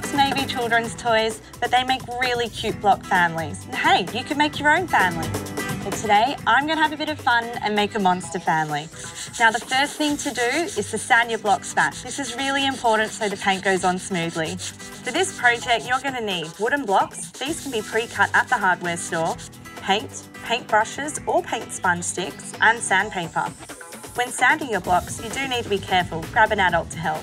Dogs may be children's toys, but they make really cute block families. And hey, you can make your own family. Well, today I'm going to have a bit of fun and make a monster family. Now, the first thing to do is to sand your blocks back. This is really important so the paint goes on smoothly. For this project, you're going to need wooden blocks. These can be pre-cut at the hardware store, paint, paint brushes or paint sponge sticks, and sandpaper. When sanding your blocks, you do need to be careful. Grab an adult to help.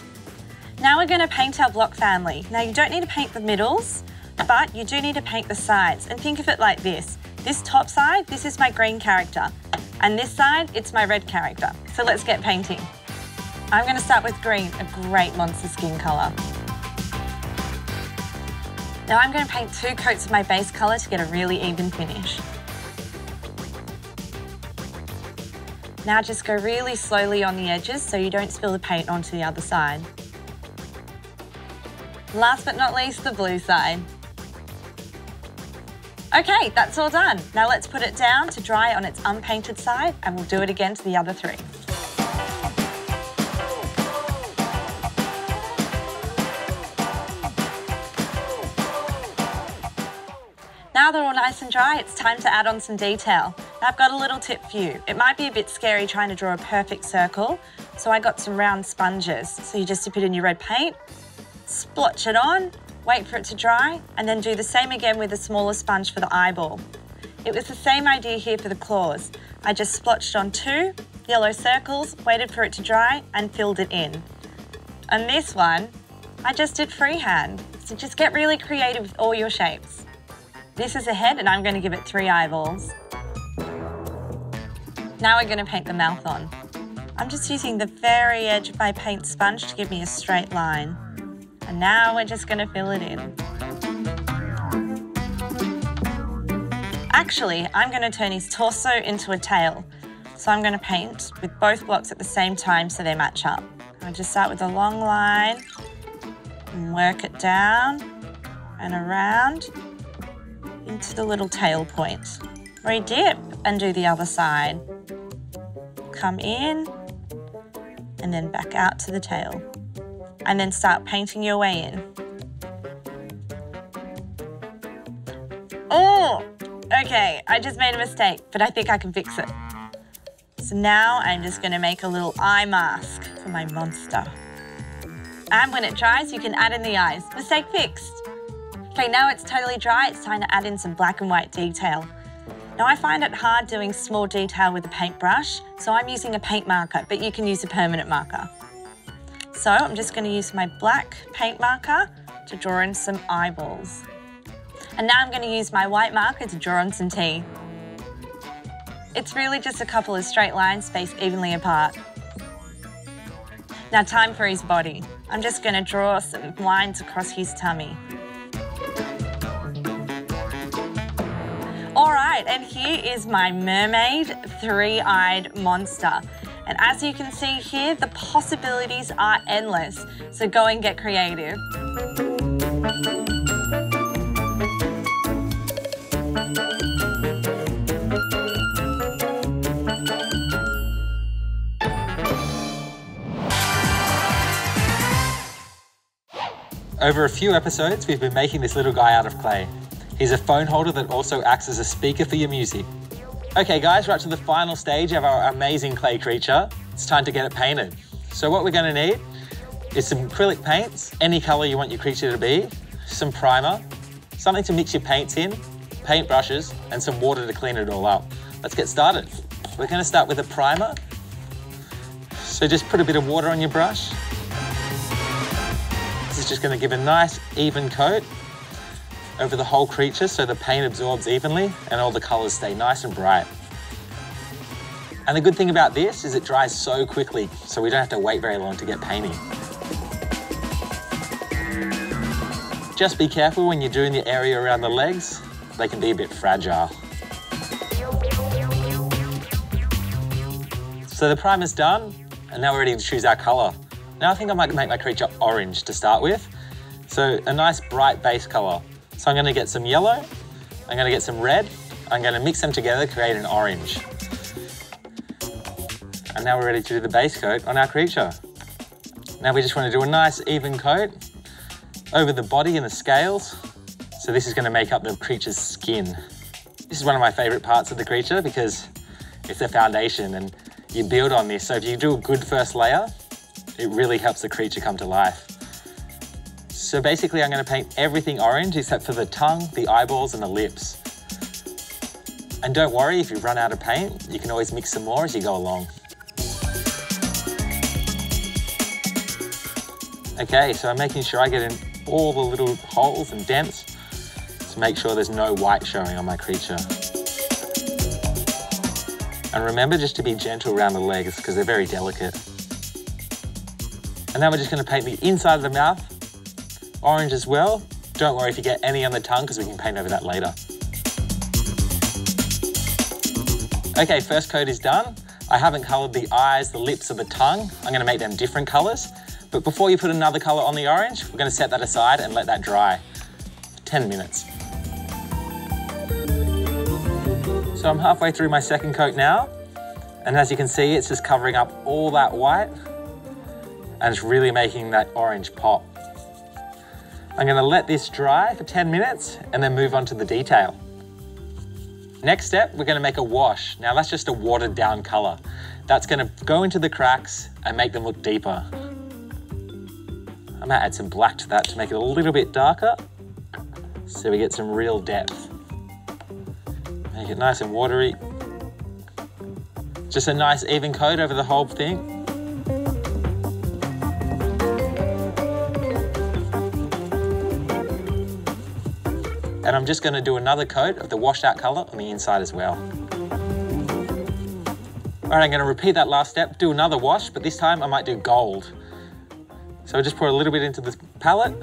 Now we're going to paint our block family. Now, you don't need to paint the middles, but you do need to paint the sides. And think of it like this. This top side, this is my green character. And this side, it's my red character. So let's get painting. I'm going to start with green, a great monster skin colour. Now I'm going to paint two coats of my base colour to get a really even finish. Now just go really slowly on the edges so you don't spill the paint onto the other side. Last but not least, the blue side. Okay, that's all done. Now let's put it down to dry on its unpainted side, and we'll do it again to the other three. Now they're all nice and dry, it's time to add on some detail. Now I've got a little tip for you. It might be a bit scary trying to draw a perfect circle, so I got some round sponges. So you just dip it in your red paint, splotch it on, wait for it to dry, and then do the same again with a smaller sponge for the eyeball. It was the same idea here for the claws. I just splotched on two yellow circles, waited for it to dry, and filled it in. On this one, I just did freehand. So just get really creative with all your shapes. This is a head, and I'm going to give it three eyeballs. Now we're going to paint the mouth on. I'm just using the very edge of my paint sponge to give me a straight line. And now we're just going to fill it in. Actually, I'm going to turn his torso into a tail. So I'm going to paint with both blocks at the same time so they match up. I'll just start with a long line and work it down and around into the little tail point. Redip and do the other side. Come in and then back out to the tail. And then start painting your way in. Oh, okay, I just made a mistake, but I think I can fix it. So now I'm just gonna make a little eye mask for my monster. And when it dries, you can add in the eyes. Mistake fixed. Okay, now it's totally dry, it's time to add in some black and white detail. Now I find it hard doing small detail with a paintbrush, so I'm using a paint marker, but you can use a permanent marker. So I'm just going to use my black paint marker to draw in some eyeballs. And now I'm going to use my white marker to draw on some teeth. It's really just a couple of straight lines spaced evenly apart. Now time for his body. I'm just going to draw some lines across his tummy. All right, and here is my mermaid three-eyed monster. And as you can see here, the possibilities are endless. So go and get creative. Over a few episodes, we've been making this little guy out of clay. He's a phone holder that also acts as a speaker for your music. Okay guys, we're up to the final stage of our amazing clay creature. It's time to get it painted. So what we're gonna need is some acrylic paints, any color you want your creature to be, some primer, something to mix your paints in, paint brushes, and some water to clean it all up. Let's get started. We're gonna start with a primer. So just put a bit of water on your brush. This is just gonna give a nice even coat over the whole creature so the paint absorbs evenly and all the colors stay nice and bright. And the good thing about this is it dries so quickly, so we don't have to wait very long to get painting. Just be careful when you're doing the area around the legs. They can be a bit fragile. So the primer's done, and now we're ready to choose our color. Now I think I might make my creature orange to start with. So a nice bright base color. So I'm gonna get some yellow, I'm gonna get some red, I'm gonna mix them together, create an orange. And now we're ready to do the base coat on our creature. Now we just wanna do a nice even coat over the body and the scales. So this is going to make up the creature's skin. This is one of my favorite parts of the creature because it's the foundation and you build on this. So if you do a good first layer, it really helps the creature come to life. So basically I'm going to paint everything orange except for the tongue, the eyeballs and the lips. And don't worry, if you run out of paint, you can always mix some more as you go along. Okay, so I'm making sure I get in all the little holes and dents to make sure there's no white showing on my creature. And remember just to be gentle around the legs because they're very delicate. And now we're just going to paint the inside of the mouth orange as well. Don't worry if you get any on the tongue because we can paint over that later. Okay, first coat is done. I haven't coloured the eyes, the lips, or the tongue. I'm going to make them different colours. But before you put another colour on the orange, we're going to set that aside and let that dry. 10 minutes. So I'm halfway through my second coat now. And as you can see, it's just covering up all that white. And it's really making that orange pop. I'm going to let this dry for 10 minutes and then move on to the detail. Next step, we're going to make a wash. Now that's just a watered down colour. That's going to go into the cracks and make them look deeper. I'm going to add some black to that to make it a little bit darker so we get some real depth. Make it nice and watery. Just a nice even coat over the whole thing. And I'm just going to do another coat of the washed out colour on the inside as well. All right, I'm going to repeat that last step, do another wash, but this time I might do gold. So I just pour a little bit into the palette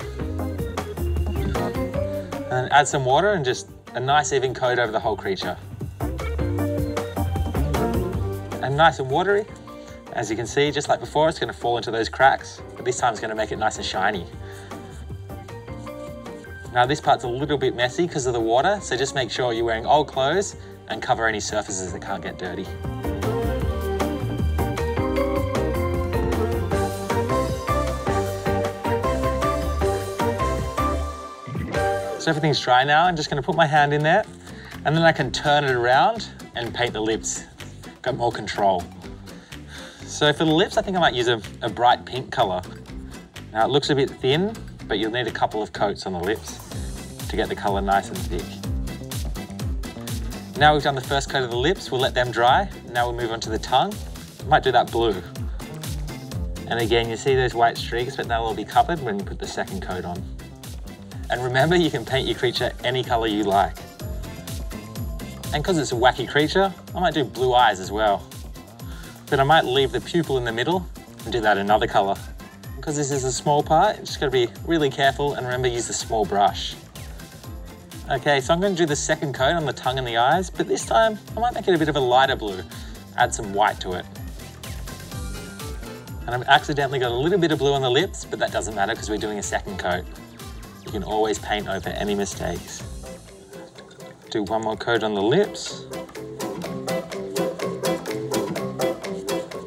and add some water and just a nice even coat over the whole creature. And nice and watery. As you can see, just like before, it's going to fall into those cracks, but this time it's going to make it nice and shiny. Now this part's a little bit messy because of the water, so just make sure you're wearing old clothes and cover any surfaces that can't get dirty. So everything's dry now, I'm just gonna put my hand in there and then I can turn it around and paint the lips. Got more control. So for the lips, I think I might use a bright pink color. Now it looks a bit thin, but you'll need a couple of coats on the lips to get the colour nice and thick. Now we've done the first coat of the lips, we'll let them dry. Now we'll move on to the tongue. Might do that blue. And again, you see those white streaks, but they'll all be covered when you put the second coat on. And remember, you can paint your creature any colour you like. And because it's a wacky creature, I might do blue eyes as well. But I might leave the pupil in the middle and do that another colour. Because this is a small part, just gotta be really careful and remember use the small brush. Okay, so I'm gonna do the second coat on the tongue and the eyes, but this time I might make it a bit of a lighter blue, add some white to it. And I've accidentally got a little bit of blue on the lips, but that doesn't matter because we're doing a second coat. You can always paint over any mistakes. Do one more coat on the lips.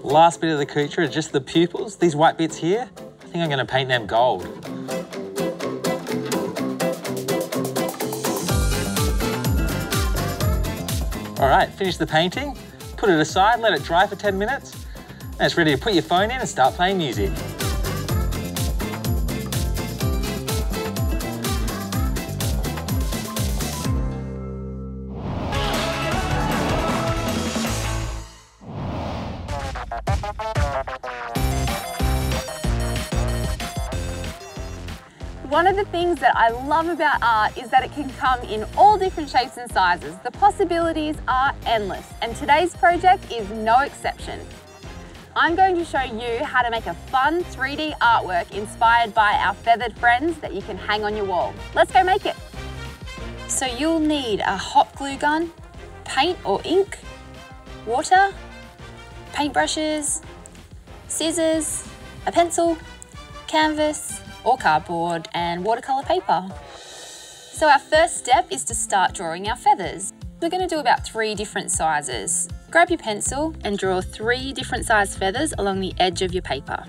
Last bit of the creature are just the pupils, these white bits here. I think I'm going to paint them gold. All right, finish the painting, put it aside, let it dry for 10 minutes, and it's ready to put your phone in and start playing music. One of the things that I love about art is that it can come in all different shapes and sizes. The possibilities are endless, and today's project is no exception. I'm going to show you how to make a fun 3D artwork inspired by our feathered friends that you can hang on your wall. Let's go make it. So you'll need a hot glue gun, paint or ink, water, paintbrushes, scissors, a pencil, canvas, or cardboard and watercolor paper. So our first step is to start drawing our feathers. We're going to do about 3 different sizes. Grab your pencil and draw 3 different size feathers along the edge of your paper.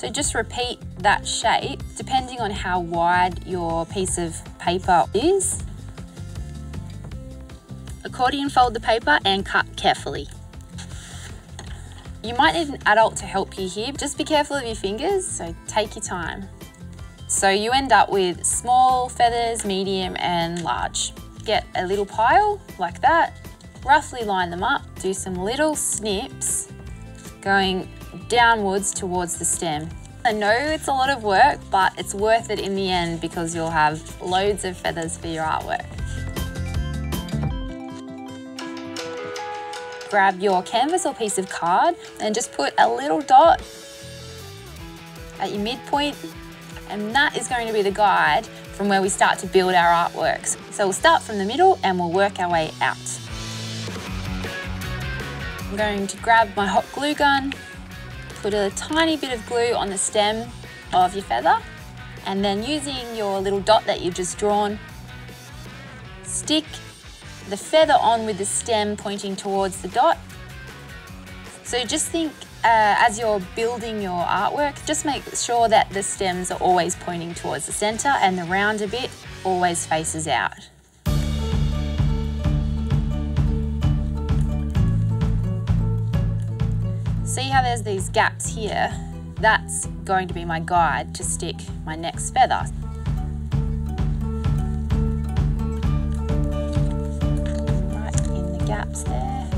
So just repeat that shape depending on how wide your piece of paper is. Accordion fold the paper and cut carefully. You might need an adult to help you here. Just be careful of your fingers, so take your time. So you end up with small feathers, medium and large. Get a little pile like that, roughly line them up, do some little snips going downwards towards the stem. I know it's a lot of work, but it's worth it in the end because you'll have loads of feathers for your artwork. Grab your canvas or piece of card and just put a little dot at your midpoint, and that is going to be the guide from where we start to build our artworks. So we'll start from the middle and we'll work our way out. I'm going to grab my hot glue gun, put a tiny bit of glue on the stem of your feather, and then using your little dot that you've just drawn, stick the feather on with the stem pointing towards the dot. So just think as you're building your artwork, just make sure that the stems are always pointing towards the center and the rounder bit always faces out. See how there's these gaps here? That's going to be my guide to stick my next feather. Gaps there.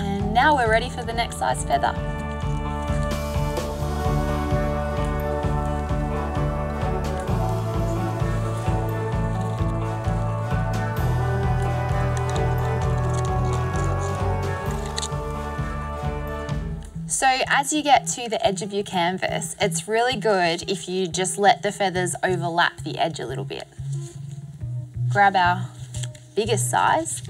And now we're ready for the next size feather. So as you get to the edge of your canvas, it's really good if you just let the feathers overlap the edge a little bit. Grab our biggest size.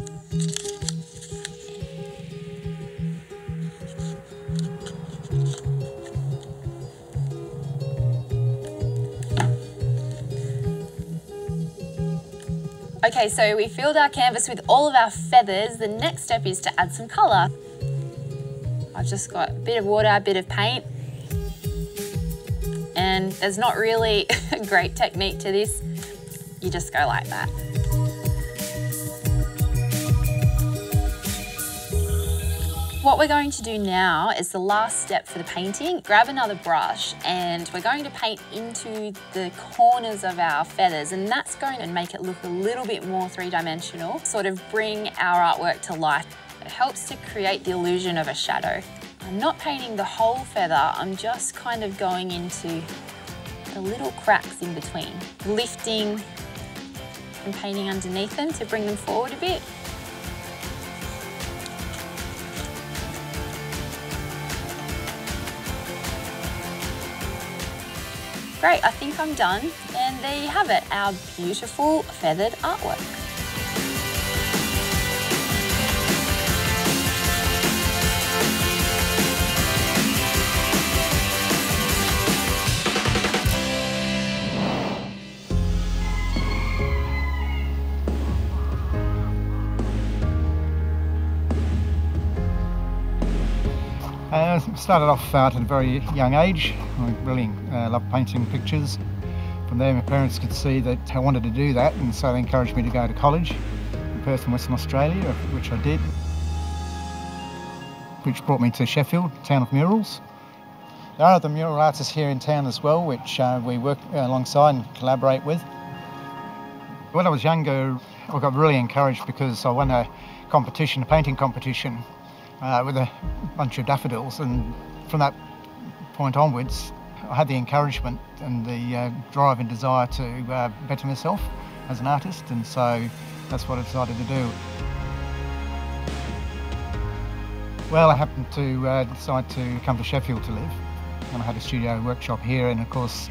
Okay, so we filled our canvas with all of our feathers. The next step is to add some colour. I've just got a bit of water, a bit of paint, and there's not really a great technique to this. You just go like that. What we're going to do now is the last step for the painting. Grab another brush and we're going to paint into the corners of our feathers, and that's going to make it look a little bit more three-dimensional, sort of bring our artwork to life. It helps to create the illusion of a shadow. I'm not painting the whole feather, I'm just kind of going into the little cracks in between, lifting and painting underneath them to bring them forward a bit. Great, I think I'm done. And there you have it, our beautiful feathered artwork. Started off at a very young age. I really loved painting pictures. From there my parents could see that I wanted to do that, and so they encouraged me to go to college in Perth in Western Australia, which I did, which brought me to Sheffield, town of murals. There are other mural artists here in town as well, which we work alongside and collaborate with. When I was younger I got really encouraged because I won a competition, a painting competition, with a bunch of daffodils, and from that point onwards I had the encouragement and the drive and desire to better myself as an artist, and so that's what I decided to do. Well, I happened to decide to come to Sheffield to live, and I had a studio workshop here, and of course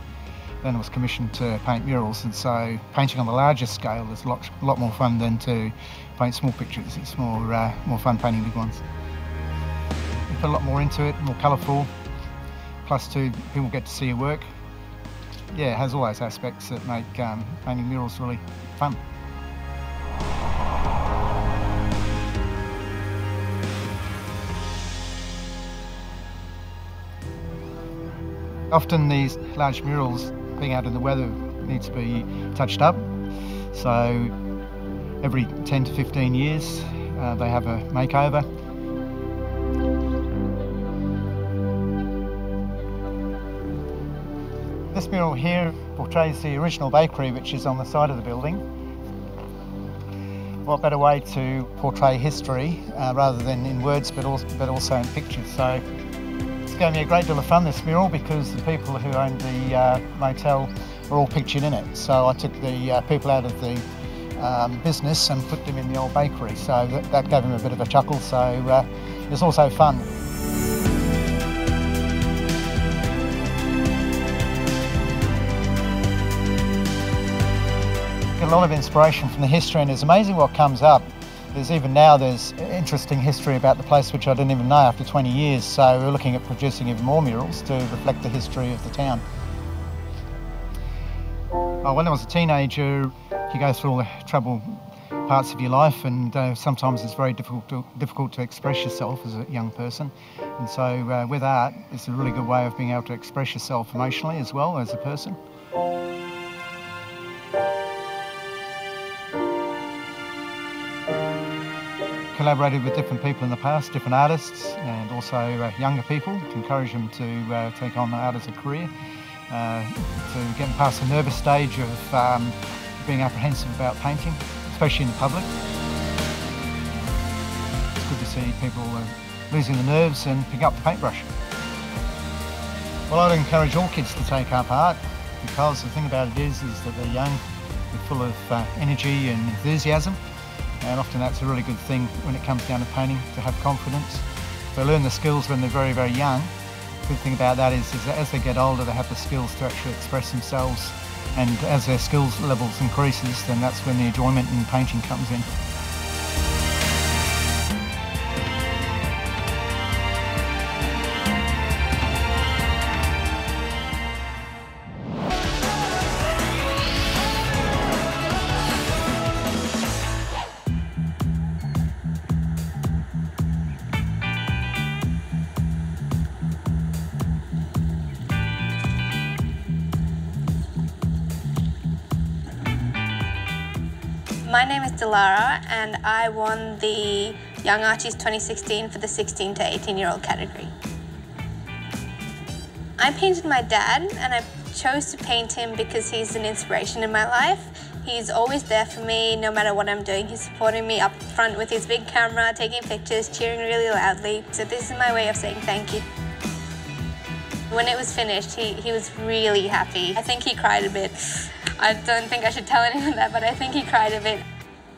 then I was commissioned to paint murals, and so painting on the larger scale is a lot more fun than to paint small pictures. It's more fun painting big ones. Put a lot more into it, more colourful, plus two, people get to see your work. Yeah, it has all those aspects that make painting murals really fun. Often these large murals, being out in the weather, need to be touched up. So every 10 to 15 years they have a makeover. This mural here portrays the original bakery, which is on the side of the building. What better way to portray history rather than in words but also in pictures. So it's going to be a great deal of fun, this mural, because the people who owned the motel were all pictured in it. So I took the people out of the business and put them in the old bakery. So that gave them a bit of a chuckle, so it's also fun. Get a lot of inspiration from the history, and it's amazing what comes up. Even now there's interesting history about the place which I didn't even know after 20 years, so we're looking at producing even more murals to reflect the history of the town. When I was a teenager, you go through all the troubled parts of your life, and sometimes it's very difficult to express yourself as a young person. And so with art, it's a really good way of being able to express yourself emotionally as well as a person. Collaborated with different people in the past, different artists, and also younger people, to encourage them to take on art as a career, to get them past the nervous stage of being apprehensive about painting, especially in the public. It's good to see people losing the nerves and pick up the paintbrush. Well, I'd encourage all kids to take up art, because the thing about it is that they're young, they're full of energy and enthusiasm. And often that's a really good thing when it comes down to painting, to have confidence. They learn the skills when they're very, very young. The good thing about that is that as they get older, they have the skills to actually express themselves. And as their skills levels increases, then that's when the enjoyment in painting comes in. My name is Dilara, and I won the Young Archie's 2016 for the 16 to 18-year-old category. I painted my dad, and I chose to paint him because he's an inspiration in my life. He's always there for me, no matter what I'm doing. He's supporting me up front with his big camera, taking pictures, cheering really loudly. So this is my way of saying thank you. When it was finished, he was really happy. I think he cried a bit. I don't think I should tell anyone that, but I think he cried a bit.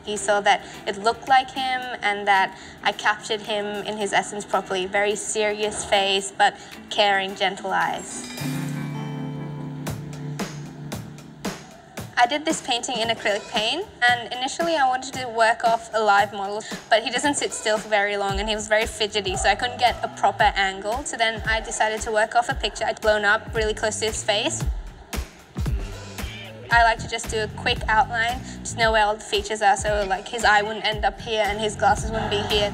He saw that it looked like him and that I captured him in his essence properly. Very serious face, but caring, gentle eyes. I did this painting in acrylic paint, and initially I wanted to work off a live model, but he doesn't sit still for very long and he was very fidgety, so I couldn't get a proper angle. So then I decided to work off a picture I'd blown up really close to his face. I like to just do a quick outline, just know where all the features are, so like his eye wouldn't end up here and his glasses wouldn't be here.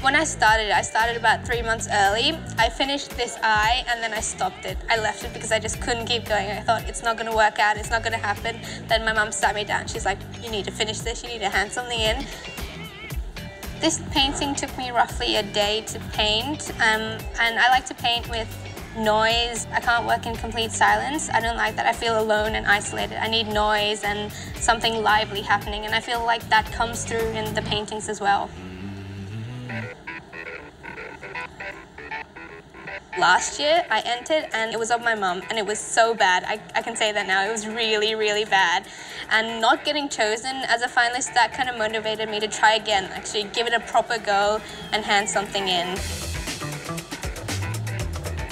When I started about 3 months early. I finished this eye and then I stopped it. I left it because I just couldn't keep going. I thought it's not going to work out, it's not going to happen. Then my mum sat me down, she's like, you need to finish this, you need to hand something in. This painting took me roughly a day to paint, and I like to paint with noise. I can't work in complete silence. I don't like that. I feel alone and isolated. I need noise and something lively happening, and I feel like that comes through in the paintings as well. Last year I entered and it was of my mum, and it was so bad. I can say that now. It was really, really bad. And not getting chosen as a finalist, that kind of motivated me to try again, actually give it a proper go and hand something in.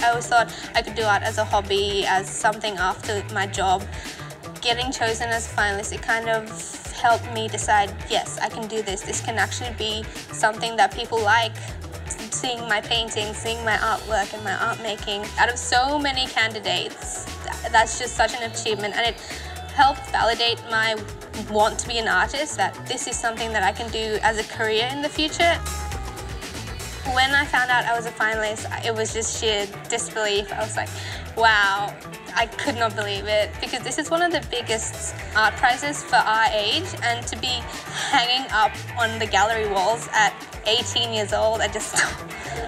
I always thought I could do art as a hobby, as something after my job. Getting chosen as a finalist, it kind of helped me decide, yes, I can do this. This can actually be something that people like, seeing my painting, seeing my artwork and my art making. Out of so many candidates, that's just such an achievement, and it helped validate my want to be an artist, that this is something that I can do as a career in the future. When I found out I was a finalist, it was just sheer disbelief. I was like, wow, I could not believe it, because this is one of the biggest art prizes for our age, and to be hanging up on the gallery walls at 18 years old, I just,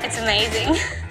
it's amazing.